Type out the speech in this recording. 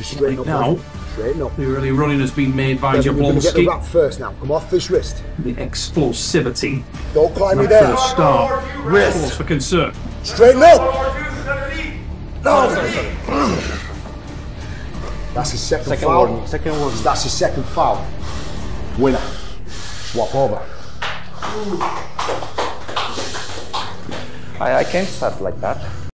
Just straighten up now. Straighten up. The early running has been made by Jablonski. We're going to get the wrap first now. Come off this wrist. The explosivity. Don't climb me there. First start. Wrist. Cause for concern. Straighten up. No. That's his second foul. One. Second one. That's his second foul. Winner. Swap over. I can't start like that.